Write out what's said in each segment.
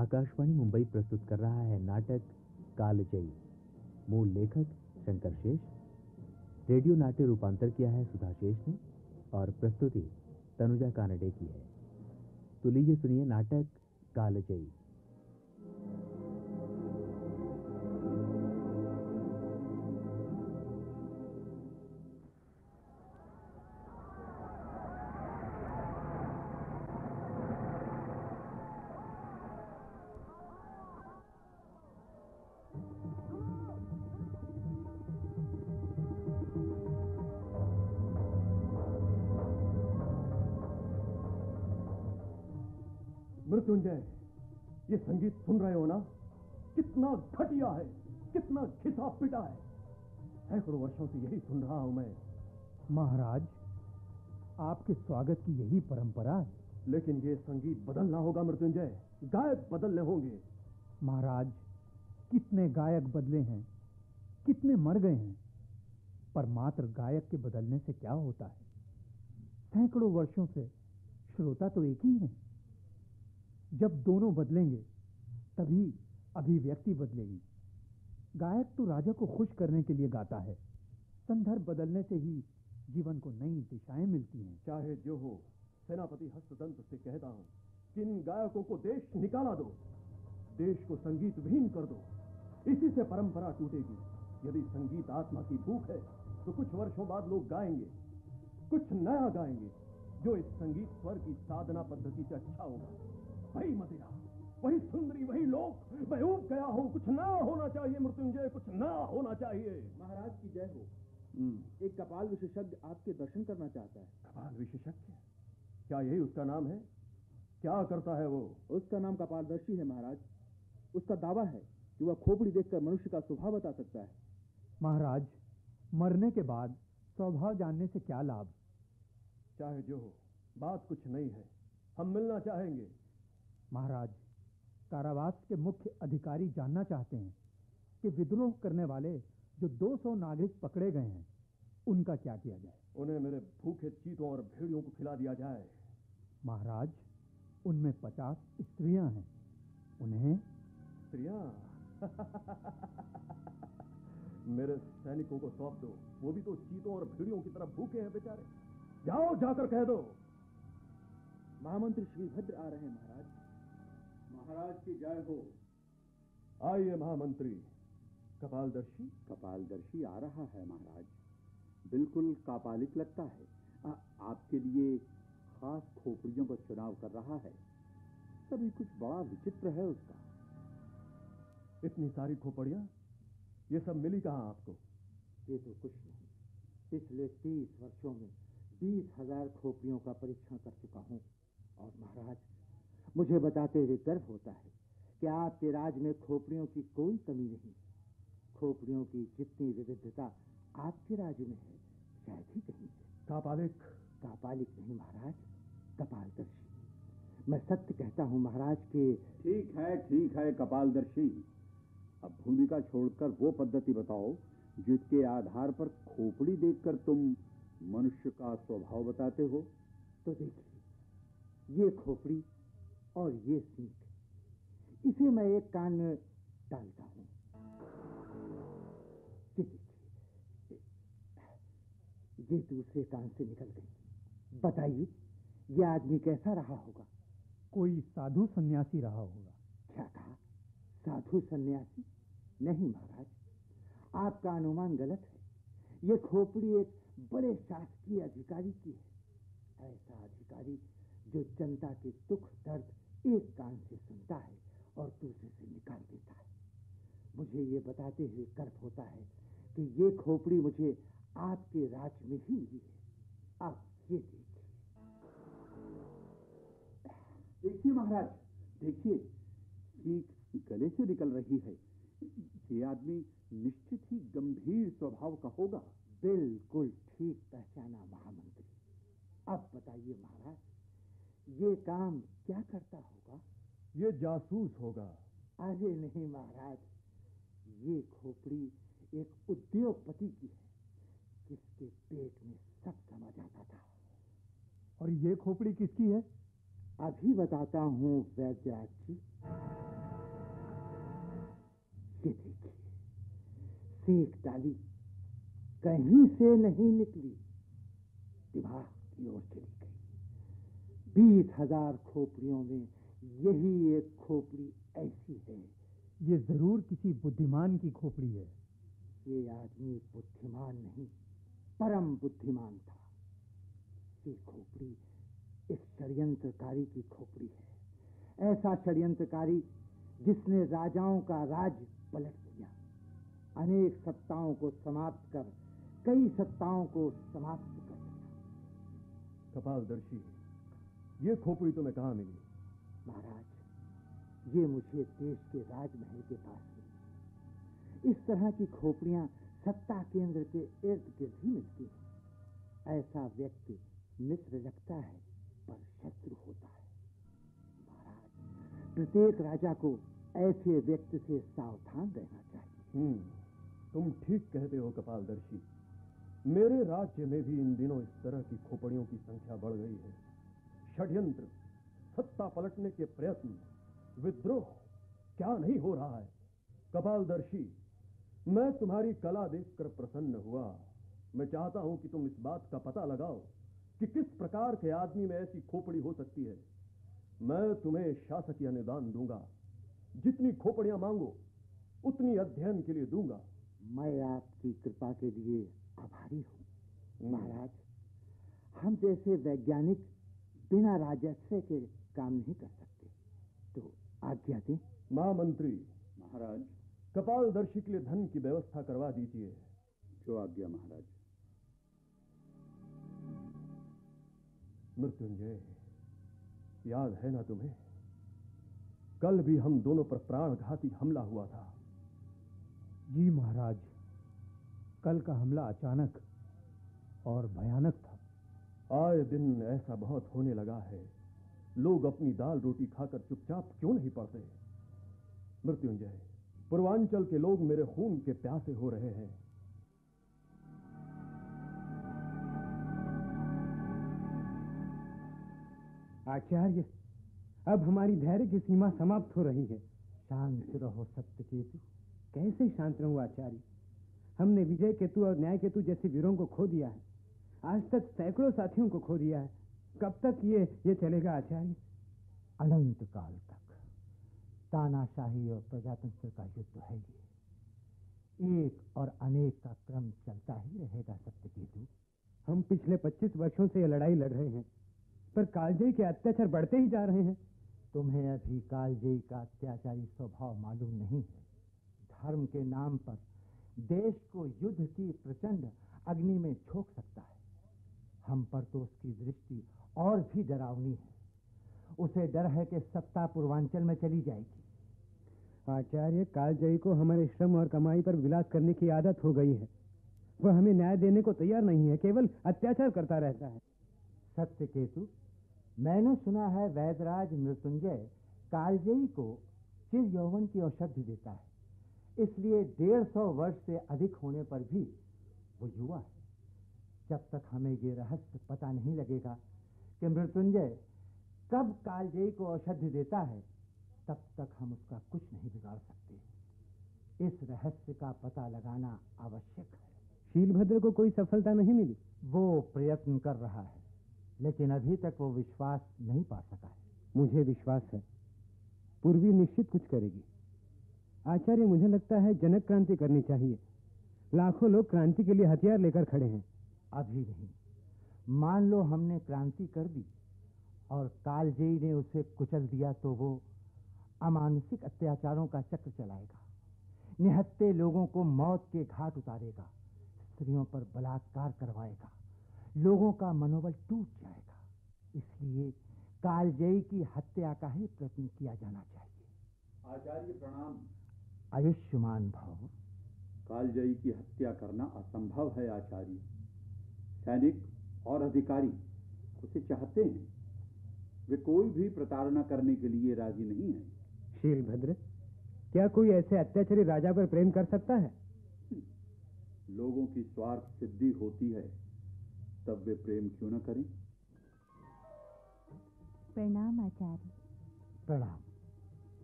आकाशवाणी मुंबई प्रस्तुत कर रहा है नाटक कालजयी। मूल लेखक शंकर शेष, रेडियो नाट्य रूपांतर किया है सुधा शेष ने और प्रस्तुति तनुजा कानडे की है। तो लीजिए सुनिए नाटक कालजयी। मृत्युंजय, ये संगीत सुन रहे हो ना? कितना घटिया है, कितना घिसा पिटा है। सैकड़ों वर्षों से यही सुन रहा हूं मैं। महाराज, आपके स्वागत की यही परंपरा है। लेकिन ये संगीत बदलना होगा मृत्युंजय, गायक बदलने होंगे। महाराज, कितने गायक बदले हैं, कितने मर गए हैं, पर मात्र गायक के बदलने से क्या होता है? सैकड़ों वर्षों से श्रोता तो एक ही है। जब दोनों बदलेंगे तभी अभिव्यक्ति बदलेगी। गायक तो राजा को खुश करने के लिए गाता है। संदर्भ बदलने से ही जीवन को नई दिशाएं मिलती हैं। चाहे जो हो, सेनापति हस्तीदंत से कहता हूं कि इन गायकों को देश निकाला दो, देश को संगीत विहीन कर दो। इसी से परंपरा टूटेगी। यदि संगीत आत्मा की भूख है तो कुछ वर्षों बाद लोग गाएंगे, कुछ नया गाएंगे जो इस संगीत स्वर की साधना पद्धति से अच्छा होगा। वही मदिरा, वही सुंदरी, वही लोक। मैं ऊब गया हूं। कुछ नया होना चाहिए मृत्युंजय, कुछ नया होना चाहिए। महाराज की जय हो। एक कपाल विशेषज्ञ आपके दर्शन करना चाहता है। कपाल विशेषज्ञ? क्या यही उसका नाम है? क्या करता है वो? उसका नाम कपालदर्शी है महाराज। उसका दावा है कि वह खोपड़ी देखकर मनुष्य का स्वभाव बता सकता है। महाराज, मरने के बाद स्वभाव जानने से क्या लाभ? चाहे जो हो, बात कुछ नहीं है। हम मिलना चाहेंगे। महाराज, कारावास के मुख्य अधिकारी जानना चाहते हैं कि विद्रोह करने वाले जो 200 नागरिक पकड़े गए हैं उनका क्या किया जाए। उन्हें मेरे भूखे चीतों और भेड़ियों को खिला दिया जाए। महाराज, उनमें 50 स्त्रियां हैं। उन्हें स्त्रियां मेरे सैनिकों को सौंप दो। वो भी तो चीतों और भेड़ियों की तरह भूखे हैं बेचारे। जाओ, जाकर कह दो। महामंत्री शीलभद्र आ रहे हैं। महाराज, महाराज की जय हो। आइए महामंत्री। कपालदर्शी? कपालदर्शी आ रहा है महाराज। बिल्कुल कापालिक लगता है। आपके लिए खास खोपड़ियों का चुनाव कर रहा है। सभी कुछ बड़ा विचित्र है उसका। इतनी सारी खोपड़ियां, ये सब मिली कहाँ आपको? ये तो कुछ नहीं, पिछले 30 वर्षों में 20,000 खोपड़ियों का परीक्षण कर चुका हूँ। और महाराज, मुझे बताते हुए गर्व होता है कि आपके राज में खोपड़ियों की कोई कमी नहीं। खोपड़ियों की जितनी विविधता आपके राज्य में है, शायद ही कहीं है। कापालिक? कापालिक नहीं महाराज, कपालदर्शी। मैं सत्य कहता हूँ महाराज के। ठीक है, ठीक है कपालदर्शी। अब भूमिका छोड़कर वो पद्धति बताओ जिसके आधार पर खोपड़ी देखकर तुम मनुष्य का स्वभाव बताते हो। तो देखिए, ये खोपड़ी और ये सीख, इसे मैं एक कान में डालता हूं। ये दूसरे कान से निकल गई। बताइए, ये आदमी कैसा रहा होगा? कोई साधु सन्यासी रहा होगा। क्या कहा? साधु सन्यासी? नहीं महाराज, आपका अनुमान गलत है। ये खोपड़ी एक बड़े शासकीय अधिकारी की है। ऐसा अधिकारी जो जनता के दुख दर्द एक कान से सुनता है और दूसरे से निकाल देता है। मुझे ये बताते हुए गर्व होता है कि ये खोपड़ी मुझे आपके राज में ही मिली है। आप ये देखिए। देखिए महाराज, देखिए, सीख गले से निकल रही है। ये आदमी निश्चित ही गंभीर स्वभाव का होगा। बिल्कुल ठीक पहचाना महामंत्री। अब बताइए महाराज, ये काम क्या करता होगा? ये जासूस होगा। अरे नहीं महाराज, ये खोपड़ी एक उद्योगपति की है जिसके पेट में सब समा जाता था। और ये खोपड़ी किसकी है? अभी बताता हूँ वैद्याक्षी। ये देखिए, सेक डाली, कहीं से नहीं निकली, दिमाग की ओर चली गई। 20,000 खोपड़ियों में यही एक खोपड़ी ऐसी है। ये जरूर किसी बुद्धिमान की खोपड़ी है। ये आदमी बुद्धिमान नहीं, परम बुद्धिमान था। ये खोपड़ी एक षड्यंत्रकारी की खोपड़ी है, ऐसा षड्यंत्रकारी जिसने राजाओं का राज पलट दिया, अनेक सत्ताओं को समाप्त कर कई सत्ताओं को समाप्त कर दिया। कपालदर्शी, ये खोपड़ी तुम्हें कहाँ मिली? महाराज, ये मुझे देश के राजमहल के पास मिली। इस तरह की खोपड़ियां सत्ता केंद्र के इर्द गिर्द ही मिलती है। ऐसा व्यक्ति मित्र लगता है पर शत्रु होता है। महाराज, प्रत्येक राजा को ऐसे व्यक्ति से सावधान रहना चाहिए। तुम ठीक कहते हो कपालदर्शी। मेरे राज्य में भी इन दिनों इस तरह की खोपड़ियों की संख्या बढ़ गई है। षड्यंत्र, सत्ता पलटने के प्रयत्न, विद्रोह, क्या नहीं हो रहा है। कपालदर्शी, मैं तुम्हारी कला देखकर प्रसन्न हुआ। मैं चाहता हूं कि तुम इस बात का पता लगाओ कि किस प्रकार के आदमी में ऐसी खोपड़ी हो सकती है। मैं तुम्हें शासकीय निदान दूंगा, जितनी खोपड़ियां मांगो उतनी अध्ययन के लिए दूंगा। मैं आपकी कृपा के लिए आभारी हूं। महाराज, हम जैसे वैज्ञानिक बिना राजस्व के काम नहीं कर सकते, तो आज्ञा दें। महामंत्री। महाराज, कपालदर्शी के लिए धन की व्यवस्था करवा दीजिए। जो आज्ञा महाराज। मृत्युंजय, याद है ना तुम्हें, कल भी हम दोनों पर प्राणघाती हमला हुआ था? जी महाराज, कल का हमला अचानक और भयानक था। आए दिन ऐसा बहुत होने लगा है। लोग अपनी दाल रोटी खाकर चुपचाप क्यों नहीं पड़ते? मृत्युंजय, पूर्वांचल के लोग मेरे खून के प्यासे हो रहे हैं। आचार्य, अब हमारी धैर्य की सीमा समाप्त हो रही है। शांत रहो सत्यकेतु। कैसे शांत रहूं आचार्य? हमने विजय केतु और न्याय केतु जैसे वीरों को खो दिया है। आज तक सैकड़ों साथियों को खो दिया है। कब तक ये चलेगा आचार्य? अनंत काल तक। तानाशाही और प्रजातंत्र का युद्ध है ये। एक और अनेक का क्रम चलता ही रहेगा सत्यकेतु। हम पिछले 25 वर्षों से यह लड़ाई लड़ रहे हैं, पर कालजयी के अत्याचार बढ़ते ही जा रहे हैं। तुम्हें अभी कालजयी का अत्याचारी स्वभाव मालूम नहीं है। धर्म के नाम पर देश को युद्ध की प्रचंड अग्नि में झोंक सकता है। हम पर तो उसकी दृष्टि और भी डरावनी है। उसे डर है कि सत्ता पूर्वांचल में चली जाएगी। आचार्य, कालजयी को हमारे श्रम और कमाई पर विलास करने की आदत हो गई है। वह हमें न्याय देने को तैयार नहीं है, केवल अत्याचार करता रहता है। सत्यकेतु, मैंने सुना है वैदराज मृत्युंजय कालजयी को चिर यौवन की औषधि देता है, इसलिए 150 वर्ष से अधिक होने पर भी वो युवा है। जब तक हमें ये रहस्य पता नहीं लगेगा कि मृत्युंजय कब कालजयी को औषधि देता है, तब तक हम उसका कुछ नहीं बिगाड़ सकते। इस रहस्य का पता लगाना आवश्यक है। शीलभद्र को कोई सफलता नहीं मिली। वो प्रयत्न कर रहा है, लेकिन अभी तक वो विश्वास नहीं पा सका है। मुझे विश्वास है, पूर्वी निश्चित कुछ करेगी। आचार्य, मुझे लगता है जनक क्रांति करनी चाहिए। लाखों लोग क्रांति के लिए हथियार लेकर खड़े हैं। अभी नहीं। मान लो हमने क्रांति कर दी और कालजयी ने उसे कुचल दिया, तो वो अमानसिक अत्याचारों का चक्र चलाएगा, निहत्ते लोगों को मौत के घाट उतारेगा, स्त्रियों पर बलात्कार करवाएगा, लोगों का मनोबल टूट जाएगा। इसलिए कालजयी की हत्या का ही प्रयत्न किया जाना चाहिए। आचार्य प्रणाम। आयुष्मान भव। कालजयी की हत्या करना असंभव है आचार्य। सैनिक और अधिकारी उसे चाहते हैं। वे कोई भी प्रताड़ना करने के लिए राजी नहीं है। शीलभद्र, क्या कोई ऐसे अत्याचारी राजा पर प्रेम कर सकता है? लोगों की स्वार्थ सिद्धि होती है, तब वे प्रेम क्यों न करें। प्रणाम आचार्य। प्रणाम।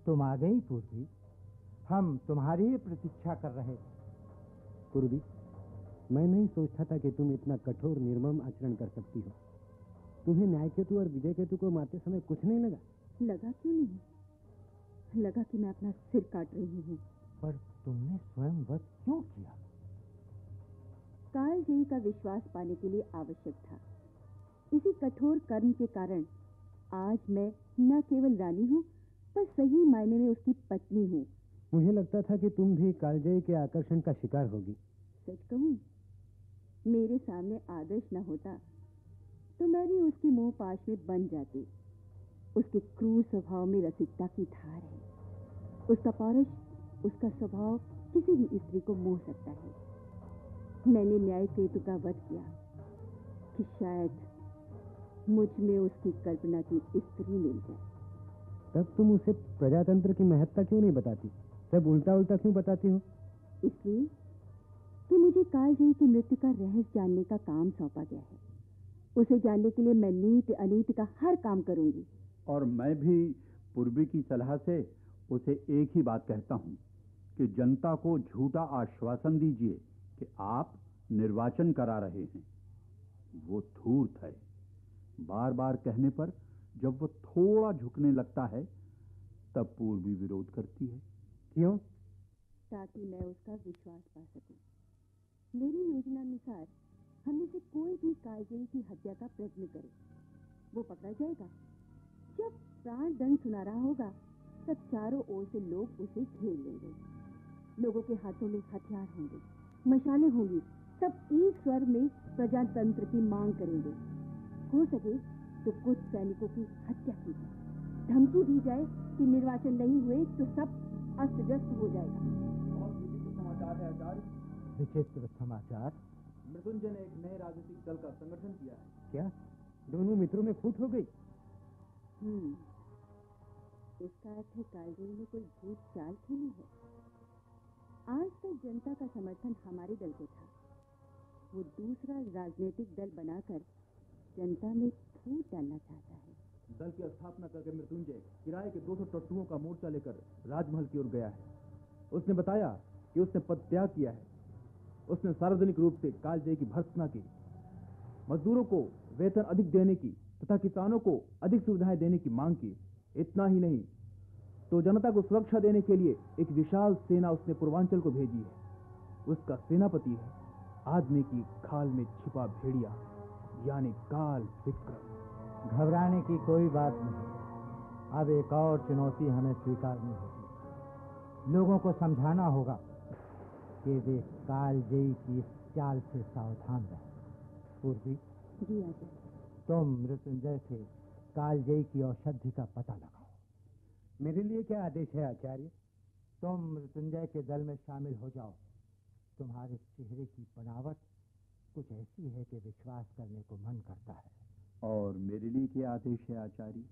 तुम आ गई पूरबी, हम तुम्हारी प्रतीक्षा कर रहे थे। पूरबी, मैं नहीं सोचता था कि तुम इतना कठोर निर्मम आचरण कर सकती हो। तुम्हें न्याय केतु और विजय केतु को मारते समय कुछ नहीं लगा? लगा क्यों नहीं, लगा कि मैं अपना सिर काट रही हूँ। पर तुमने स्वयं वध क्यों किया? कालजयी का विश्वास पाने के लिए आवश्यक था। इसी कठोर कर्म के कारण आज मैं न केवल रानी हूँ पर सही मायने में उसकी पत्नी हूँ। मुझे लगता था कि तुम भी कालजयी के आकर्षण का शिकार होगी। सच कहूँ, मेरे सामने आदर्श न होता तो मैं भी उसके मुंह पाश में बन जाती। उसके क्रूर स्वभाव में रसिकता की धार है। उसका पौरुष, उसका स्वभाव किसी भी स्त्री को मोह सकता है। मैंने न्याय केतु का वध किया कि शायद मुझ में उसकी कल्पना की स्त्री मिल जाए। तब तुम उसे प्रजातंत्र की महत्ता क्यों नहीं बताती? सब उल्टा उल्टा क्यों बताती हो? इसलिए कि मुझे कालजयी की मृत्यु का रहस्य जानने का काम सौंपा गया है। उसे जानने के लिए मैं नीति अनीति का हर काम करूंगी। और मैं भी पूरबी की सलाह से उसे एक ही बात कहता हूँ कि जनता को झूठा आश्वासन दीजिए कि आप निर्वाचन करा रहे हैं। वो धूर्त है। बार बार कहने पर जब वो थोड़ा झुकने लगता है तब पूरबी विरोध करती है। क्यों? ताकि मैं उसका विश्वास पा सकूँ। मेरी योजना अनुसार हमने से कोई भी कालजयी की हत्या का प्रयत्न करे वो पकड़ा जाएगा। जब प्राण दंड सुना रहा होगा तब चारों ओर से लोग उसे घेर लेंगे। लोगों के हाथों में हथियार होंगे, मशालें होंगी। सब एक स्वर में प्रजातंत्र की मांग करेंगे। हो सके तो कुछ सैनिकों की हत्या की जाए, धमकी दी जाए कि निर्वाचन नहीं हुए तो सब अस्त व्यस्त हो जाएगा। और विचित्र समाचार है आचार्य। विचित्र समाचार? मृत्युंजय ने एक नए राजनीतिक दल का संगठन किया है। क्या? दोनों मित्रों में फूट हो गई? इसका अर्थ है कालजयी में कोई झूठ चाल खेली है। आज तक जनता का समर्थन हमारे दल को था। वो दूसरा राजनीतिक दल बनाकर जनता में फूट डालना चाहता है। दल की स्थापना करके मृत्युंजय किराए के 200 टट्टुओं का मोर्चा लेकर राजमहल की ओर गया है। उसने बताया कि उसने पद त्याग किया है। उसने सार्वजनिक रूप से कालजयी की भर्त्सना की, मजदूरों को वेतन अधिक देने की तथा किसानों को अधिक सुविधाएं देने की मांग की। इतना ही नहीं तो जनता को सुरक्षा देने के लिए एक विशाल सेना उसने पूर्वांचल को भेजी है। उसका सेनापति है आदमी की खाल में छिपा भेड़िया यानी काल विक्रम। घबराने की कोई बात नहीं। अब एक और चुनौती हमें स्वीकारनी होगी। लोगों को समझाना होगा कि वे कालजयी की चाल से सावधान रहें। पूर्वी, जी आचार्य, तुम मृत्युंजय से कालजयी की औषधि का पता लगाओ। मेरे लिए क्या आदेश है आचार्य? तुम मृत्युंजय के दल में शामिल हो जाओ। तुम्हारे चेहरे की बनावट कुछ ऐसी है कि विश्वास करने को मन करता है। और मेरे लिए क्या आदेश है आचार्य?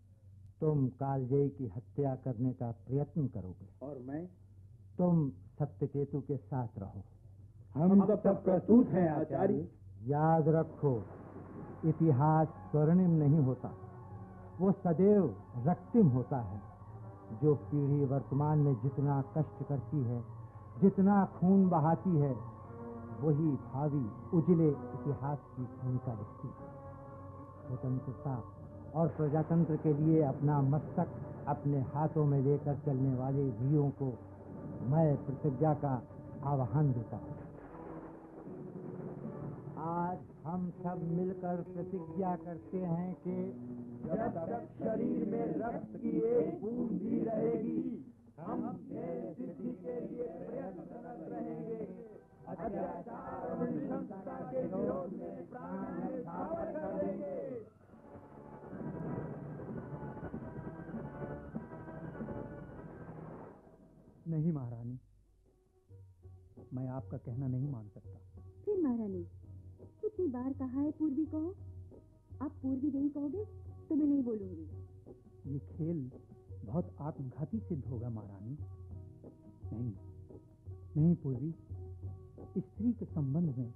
तुम कालजयी की हत्या करने का प्रयत्न करोगे। और मैं? तुम सत्य केतु के साथ रहो। हम सब प्रस्तुत हैं आचार्य। याद रखो, इतिहास स्वर्णिम नहीं होता, वो सदैव रक्तिम होता है। जो पीढ़ी वर्तमान में जितना कष्ट करती है, जितना खून बहाती है, वही भावी उजले इतिहास की भूमिका लिखती है। स्वतंत्रता और प्रजातंत्र के लिए अपना मस्तक अपने हाथों में लेकर चलने वाले वीरों को मैं प्रतिज्ञा का आह्वान देता हूँ। आज हम सब मिलकर प्रतिज्ञा करते हैं कि जब तक शरीर में रक्त की एक बूंद भी रहेगी, हम सिद्धि के लिए प्रयत्नरत रहेंगे। अत्याचार और विषमता के विरोध में प्राण न्यौछावर करेंगे। नहीं महारानी, मैं आपका कहना नहीं मान सकता। फिर महारानी, कितनी बार कहा है पूर्वी कहो। आप पूर्वी नहीं कहोगे तो मैं नहीं बोलूंगी। ये खेल बहुत आत्मघाती सिद्ध होगा महारानी। नहीं पूर्वी, स्त्री के संबंध में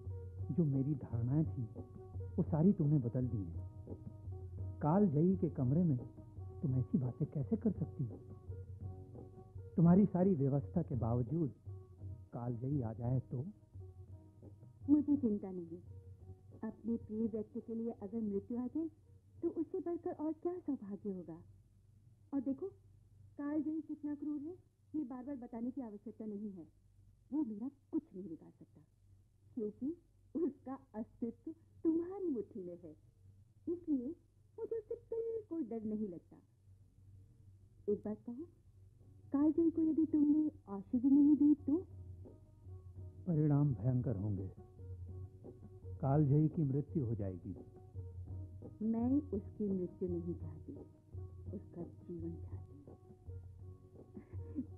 जो मेरी धारणाएं थी वो सारी तुमने बदल दी हैं। कालजयी के कमरे में तुम ऐसी बातें कैसे कर सकती हो? तुम्हारी सारी व्यवस्था के बावजूद कालजयी आ जाए तो? मुझे चिंता नहीं है। अपने प्रिय व्यक्ति के लिए अगर मृत्यु आ जाए तो उससे बढ़कर और क्या सौभाग्य होगा। और देखो, कालजयी कितना क्रूर है ये बार बार बताने की आवश्यकता नहीं है। वो मेरा कुछ नहीं बिगाड़ सकता क्योंकि उसका अस्तित्व तुम्हारी मुट्ठी में है, इसलिए मुझे उससे बिल्कुल डर नहीं लगता। एक बात कहूँ, कालजयी को यदि तुमने औषधि नहीं दी तो परिणाम भयंकर होंगे। कालजयी की मृत्यु हो जाएगी। मैं उसकी मृत्यु नहीं चाहती, उसका जीवन चाहती।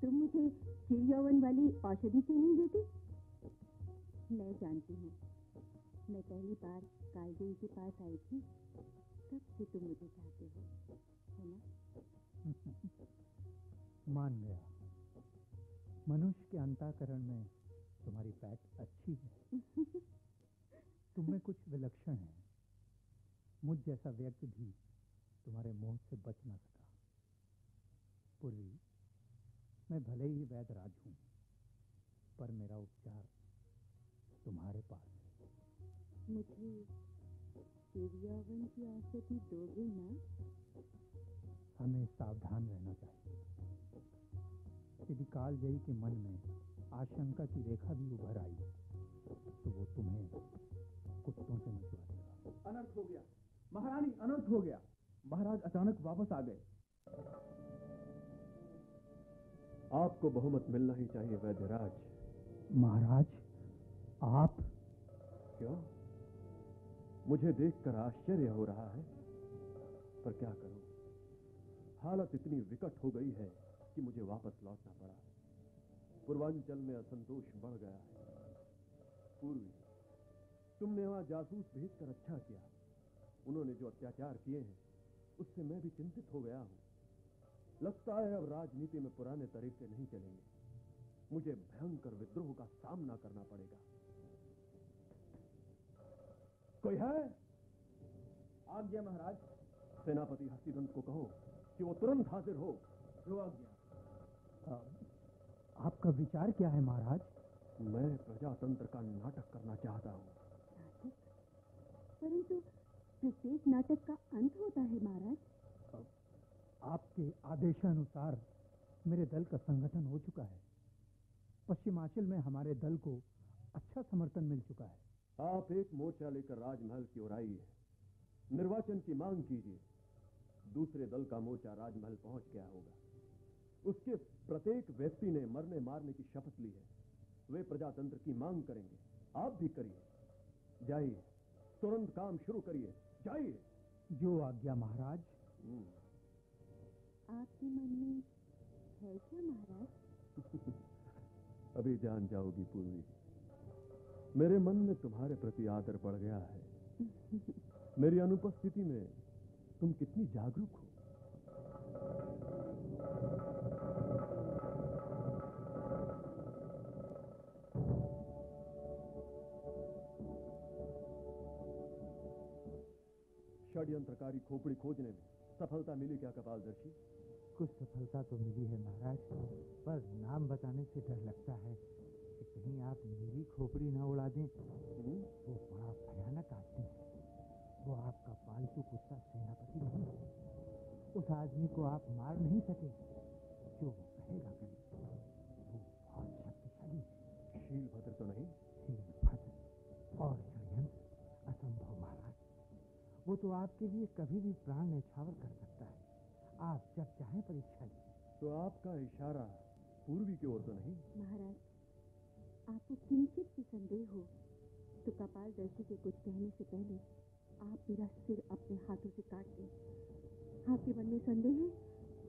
तुम मुझे चिड़ियावन वाली औषधि क्यों नहीं देते? मैं जानती हूँ, मैं पहली बार कालजयी के पास आई थी तब से तुम मुझे चाहते हो, है ना? मान गया। मनुष्य के अंतःकरण में तुम्हारी पैठ अच्छी है। तुम में कुछ विलक्षण है। मुझ जैसा व्यक्ति भी तुम्हारे मोह से बच ना सका। पूर्वी, मैं भले ही वैद्यराज हूँ पर मेरा उपचार तुम्हारे पास है। मुझे चिड़ियावन की औषधि दोगे ना? हमें सावधान रहना चाहिए। यदि कालजयी के मन में आशंका की रेखा भी उभर आई तो वो तुम्हें कुत्तों से मचवा देगा। अनर्थ हो गया महारानी, अनर्थ हो गया। महाराज अचानक वापस आ गए। आपको बहुमत मिलना ही चाहिए वैद्यराज। महाराज आप क्यों? मुझे देखकर आश्चर्य हो रहा है, पर क्या करूं, हालत इतनी विकट हो गई है कि मुझे वापस लौटना पड़ा। पूर्वांचल में असंतोष बढ़ गया है। पूर्वी, तुमने वहां जासूस भेजकर अच्छा किया। उन्होंने जो अत्याचार किए हैं उससे मैं भी चिंतित हो गया हूँ। लगता है अब राजनीति में पुराने तरीके नहीं चलेंगे, मुझे भयंकर विद्रोह का सामना करना पड़ेगा। कोई है? आज्ञा महाराज। सेनापति हस्तीदंत को कहो कि वो तुरंत हाजिर हो। जो आज्ञा। आपका विचार क्या है महाराज? मैं प्रजातंत्र का नाटक करना चाहता हूँ। परंतु प्रत्येक नाटक का अंत होता है महाराज। आपके आदेशानुसार मेरे दल का संगठन हो चुका है। पश्चिमांचल में हमारे दल को अच्छा समर्थन मिल चुका है। आप एक मोर्चा लेकर राजमहल की ओर आइए, निर्वाचन की मांग कीजिए। दूसरे दल का मोर्चा राजमहल पहुंच गया होगा। उसके प्रत्येक व्यक्ति ने मरने मारने की शपथ ली है। वे प्रजातंत्र की मांग करेंगे, आप भी करिए। जाइए, तुरंत काम शुरू करिए। जाइए। जो आज्ञा महाराज। आपके मन में है क्या महाराज? अभी जान जाओगी पूर्वी। मेरे मन में तुम्हारे प्रति आदर बढ़ गया है। मेरी अनुपस्थिति में तुम कितनी जागरूक हो। षड्यंत्रकारी खोपड़ी खोजने में सफलता मिली क्या कपालदर्शी? कुछ सफलता तो मिली है महाराज, पर नाम बताने से डर लगता है कि कहीं आप मेरी खोपड़ी ना उड़ा दें। वो बड़ा भयानक आदमी है। वो आपका पालतू कुत्ता सेनापति नहीं है। उस आदमी को आप मार नहीं सके। जो वो कहेगा करें। वो बहुत शक्तिशाली है। शीलभद्र तो नहीं? शीलभद्र और षड्यंत्र असंभव महाराज। वो तो आपके लिए कभी भी प्राण न्यौछावर कर सकता है। आप जब चाहें परीक्षा लीजिए। तो आपका इशारा पूर्वी की ओर तो नहीं? महाराज, आपको किंचित भी संदेह हो तो कपालदर्शी के कुछ कहने से पहले आप मेरा सिर अपने हाथों से काट दें। आपके मन में संदेह है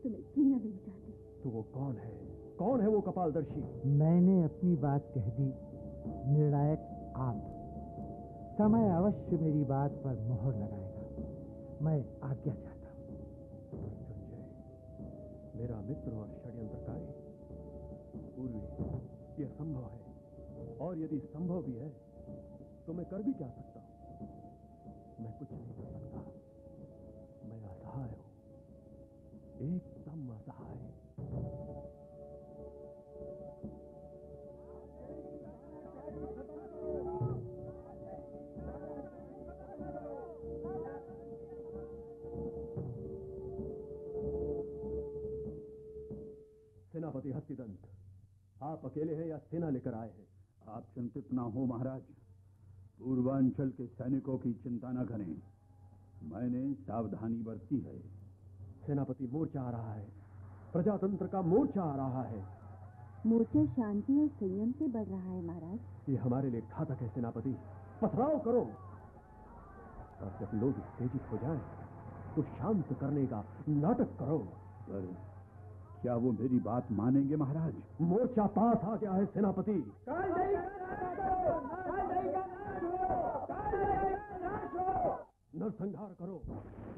तो मैं जीना नहीं चाहती। तो वो कौन है? कौन है वो कपालदर्शी? मैंने अपनी बात कह दी। निर्णायक आप। समय अवश्य मेरी बात पर मोहर लगाएगा। मैं आज्ञा चाहता हूँ। मृत्युंजय मेरा मित्र और षड्यंत्रकारी। पूर्वी, यह संभव है, और यदि संभव भी है तो मैं कर भी क्या सकता हूँ? मैं कुछ नहीं कर सकता। मैं असहाय हूँ। एकदम मजा आए। सेनापति हस्तीदंत, आप अकेले हैं या सेना लेकर आए हैं? आप चिंतित ना हो महाराज, पूर्वांचल के सैनिकों की चिंता ना करें, मैंने सावधानी बरती है। सेनापति, मोर्चा आ रहा है, प्रजातंत्र का मोर्चा आ रहा है। मोर्चा शांति और संयम से बढ़ रहा है महाराज। ये हमारे लिए घातक है सेनापति, पथराव करो, और जब लोग उत्तेजित हो जाएं, तो शांत करने का नाटक करो। पर क्या वो मेरी बात मानेंगे महाराज? मोर्चा पास आ गया है सेनापति। नरसंहार करो,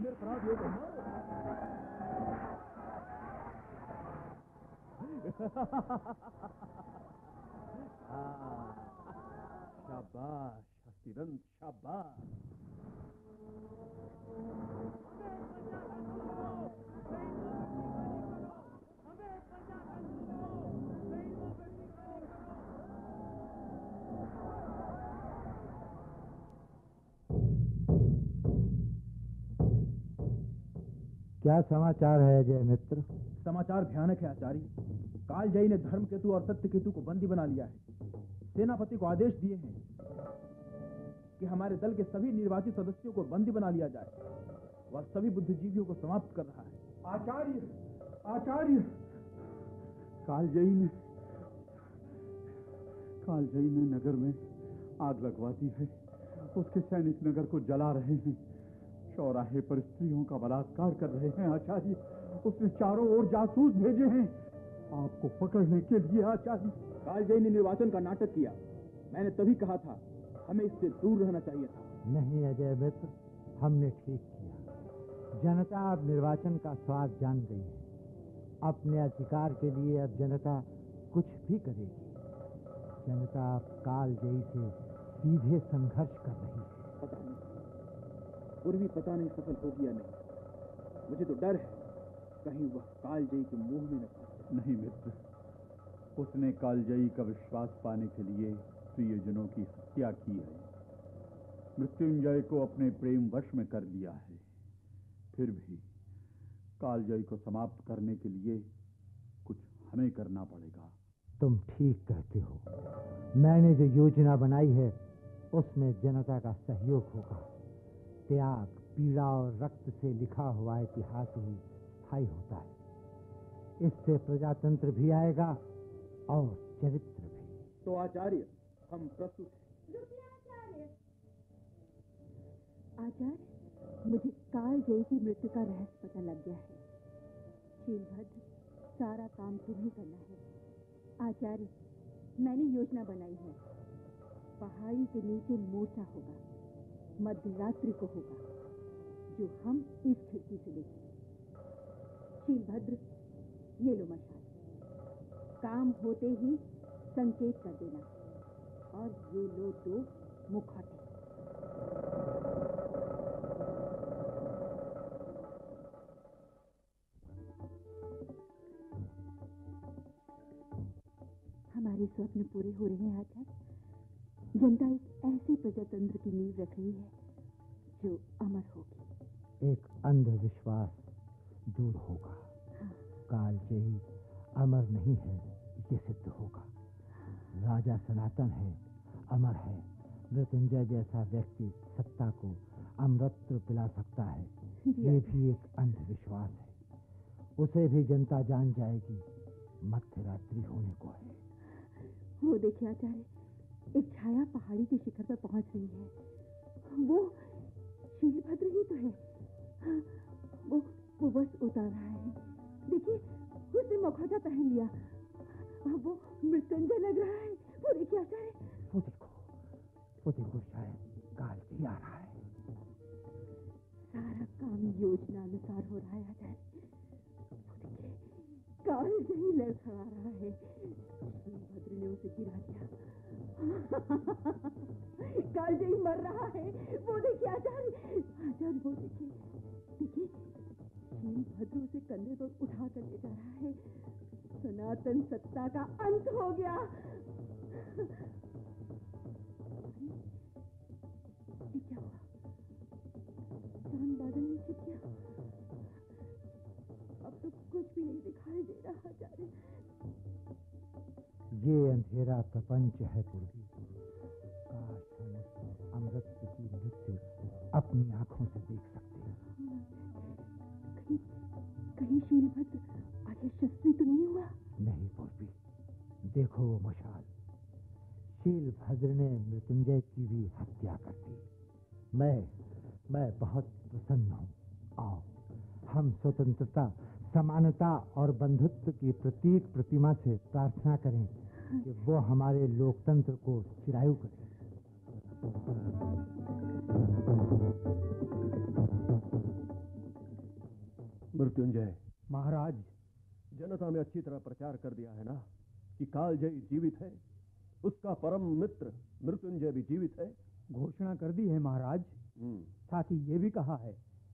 निरपराधियों को मारो। शाबाश हस्तीदंत, शाबाश। क्या समाचार है अजयमित्र? समाचार भयानक है आचार्य, कालजयी ने धर्म केतु और सत्य केतु को बंदी बना लिया है। सेनापति को आदेश दिए हैं कि हमारे दल के सभी निर्वाचित सदस्यों को बंदी बना लिया जाए। वह सभी बुद्धिजीवियों को समाप्त कर रहा है। आचार्य, कालजयी ने नगर में आग लगवा दी है। उसके सैनिक नगर को जला रहे हैं, चौराहे पर स्त्रियों का बलात्कार कर रहे हैं। आचार्य, उसने चारों ओर जासूस भेजे हैं आपको पकड़ने के लिए। आचार्य, कालजयी ने निर्वाचन का नाटक किया, मैंने तभी कहा था हमें इससे दूर रहना चाहिए था। नहीं अजय मित्र, हमने ठीक किया। जनता अब निर्वाचन का स्वाद जान गई है। अपने अधिकार के लिए अब जनता कुछ भी करेगी। जनता कालजयी से सीधे संघर्ष कर रही है। पूरबी पता नहीं सफल हो गया नहीं, मुझे तो डर है कहीं वह कालजयी के मुंह में न फंसे। नहीं मित्र, उसने कालजयी का विश्वास पाने के लिए प्रियजनों की हत्या की है। मृत्युंजय को अपने प्रेम वश में कर लिया है। फिर भी कालजयी को समाप्त करने के लिए कुछ हमें करना पड़ेगा। तुम ठीक कहते हो, मैंने जो योजना बनाई है उसमें जनता का सहयोग होगा। त्याग, पीड़ा और रक्त से लिखा हुआ इतिहास ही स्थायी होता है। इससे प्रजातंत्र भी आएगा और चरित्र भी। तो आचार्य, हम प्रस्तुत हैं। आचार्य, मुझे कालजयी की मृत्यु का रहस्य पता लग गया है। शीलभद्र, सारा काम तुम्हें करना है। आचार्य, मैंने योजना बनाई है। पहाड़ी के नीचे मोर्चा होगा, मध्यरात्रि को होगा, जो हम इस खिड़की से देखें। शीलभद्र, ये लो मशाल, काम होते ही संकेत कर देना, और ये लो दो मुखौटे। हमारे स्वप्न पूरे हो रहे हैं आचार्य। जनता एक ऐसे प्रजातंत्र की नींव रख रही है जो अमर होगी। एक अंधविश्वास दूर होगा। हाँ। कालजयी अमर नहीं है ये सिद्ध होगा। राजा सनातन है, अमर है। मृत्युंजय जैसा व्यक्ति सत्ता को अमृत पिला सकता है, ये भी एक अंधविश्वास है। उसे भी जनता जान जाएगी। मध्यरात्रि होने को है। वो देखिए आचार्य, एक छाया पहाड़ी के शिखर पर पहुंच रही है। वो शीलभद्र ही तो है। वो बस उतर रहा है। देखिए, उसने मुखौटा पहन लिया। वो मृत्युंजय लग रहा है। वो देखिए आचार्य, वो देखो, शायद कालजयी आ रहा है। सारा काम योजना अनुसार हो रहा है आचार्य। वो देखिए, कालजयी लड़खड़ा रहा है। शीलभद्र ने उसे गिरा दिया। कालजयी मर रहा है। वो देखिए आचार्य, वो देखिए, शीलभद्र उसे कंधे पर पुरातन सत्ता का अंत हो गया। ये क्या हुआ? चांद बादल में छिप गया। अब तो कुछ भी नहीं दिखाई दे रहा। आचार्य, ये अंधेरा प्रपंच है पूरबी। काश हम अमृत की मृत्यु अपनी आंखों से देख सकते हैं। कहीं कहीं शीलभद्र आगे शस्त्री तो नहीं हुआ? नहीं पूरबी, देखो वो मशाल। शीलभद्र ने मृत्युंजय की भी हत्या कर दी। मैं बहुत प्रसन्न हूँ। आओ हम स्वतंत्रता, समानता और बंधुत्व की प्रतीक प्रतिमा से प्रार्थना करें कि वो हमारे लोकतंत्र को चिरायु करे। मृत्युंजय महाराज, जनता में अच्छी तरह प्रचार कर दिया है ना कि कालजयी जीवित है, उसका परम मित्र मृत्युंजय भी जीवित है। घोषणा कर दी है महाराज। साथ ही ये भी कहा है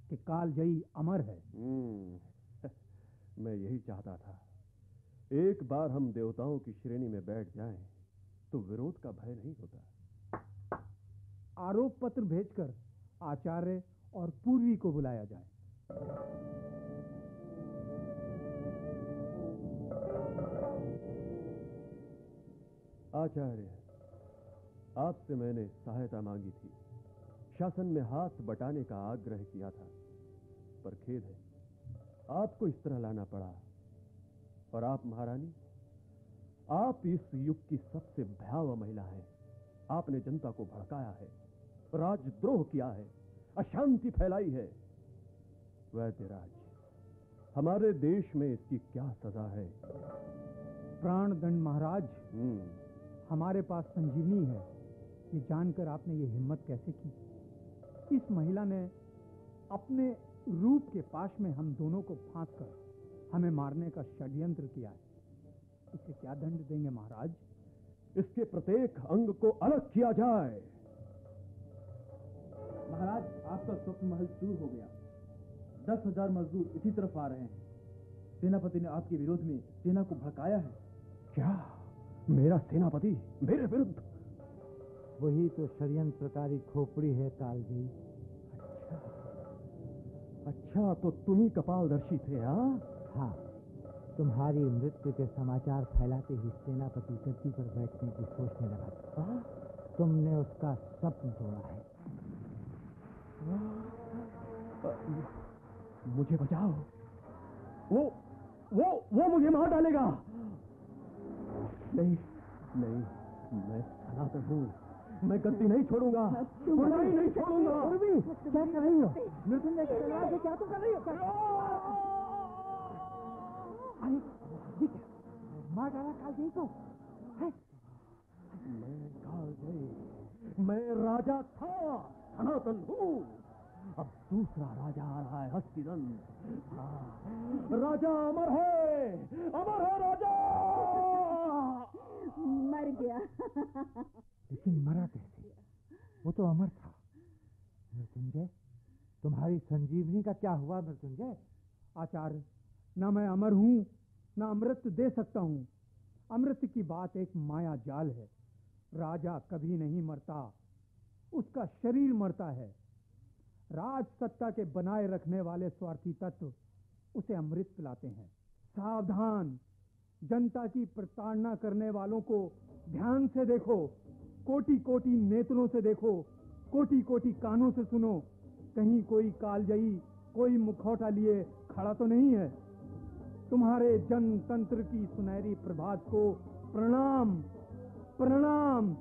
कि कालजयी अमर है। मैं यही चाहता था। एक बार हम देवताओं की श्रेणी में बैठ जाएं, तो विरोध का भय नहीं होता। आरोप पत्र भेजकर आचार्य और पूर्वी को बुलाया जाए। आचार्य, आपसे मैंने सहायता मांगी थी, शासन में हाथ बटाने का आग्रह किया था, पर खेद है आपको इस तरह लाना पड़ा। और आप महारानी, आप इस युग की सबसे भयावह महिला हैं। आपने जनता को भड़काया है, राजद्रोह किया है, अशांति फैलाई है। वैद्यराज, हमारे देश में इसकी क्या सजा है? प्राणदंड महाराज। हमारे पास संजीवनी है। ये जानकर आपने ये हिम्मत कैसे की? इस महिला ने अपने रूप के पाश में हम दोनों को फांस कर हमें मारने का षड्यंत्र किया है। इसे क्या दंड देंगे महाराज? इसके प्रत्येक अंग को अलग किया जाए। महाराज, आपका स्वप्न महल दूर हो गया। 10,000 मजदूर इसी तरफ आ रहे हैं। सेनापति ने आपके विरोध में सेना को भड़काया है। क्या मेरा सेनापति मेरे विरुद्ध? वही तो षड्यंत्रकारी खोपड़ी है कालजयी। अच्छा, तो तुम ही कपालदर्शी थे? हाँ, तुम्हारी मृत्यु के समाचार फैलाते ही सेनापति गद्दी पर बैठने की सोचने लगा था। तुमने उसका सपना तोड़ा है। मुझे बचाओ, वो मुझे मार डालेगा। नहीं, मैं सनातन हूँ, मैं गलती नहीं छोड़ूंगा। नहीं छोड़ूंगा। क्या कर रही हो? क्या तो कर रही हो? मार डाला कालजयी को। मैं कालजयी, मैं राजा था, सनातन हूँ। अब दूसरा राजा आ रहा है, हस्तीदंत। हाँ, राजा अमर है, अमर है राजा। मर गया। लेकिन मरा कैसे? वो तो अमर था। मृत्युंजय, तुम्हारी संजीवनी का क्या हुआ? मृत्युंजय आचार्य, ना मैं अमर हूँ ना अमृत दे सकता हूँ। अमृत की बात एक माया जाल है। राजा कभी नहीं मरता, उसका शरीर मरता है। राज सत्ता के बनाए रखने वाले स्वार्थी तत्व उसे अमृत पिलाते हैं। सावधान, जनता की प्रताड़ना करने वालों को ध्यान से देखो, कोटि कोटि नेत्रों से देखो, कोटि कोटि कानों से सुनो। कहीं कोई कालजयी, कोई मुखौटा लिए खड़ा तो नहीं है। तुम्हारे जनतंत्र की सुनहरी प्रभात को प्रणाम, प्रणाम।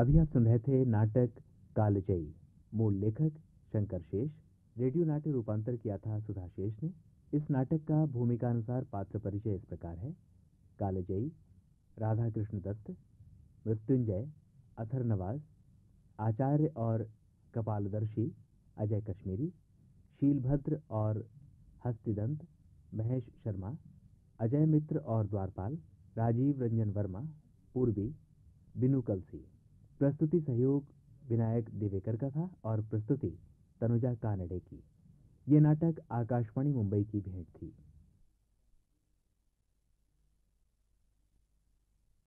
अभी आप सुन रहे थे नाटक कालजयी। मूल लेखक शंकर शेष, रेडियो नाट्य रूपांतर किया था सुधा शेष ने। इस नाटक का भूमिका अनुसार पात्र परिचय इस प्रकार है। कालजयी राधाकृष्ण दत्त, मृत्युंजय अधर नवाज, आचार्य और कपालदर्शी अजय कश्मीरी, शीलभद्र और हस्तीदंत महेश शर्मा, अजयमित्र और द्वारपाल राजीव रंजन वर्मा, पूरबी बीनू कलली। प्रस्तुति सहयोग विनायक देवेकर का था और प्रस्तुति तनुजा कानडे की। ये नाटक आकाशवाणी मुंबई की भेंट थी।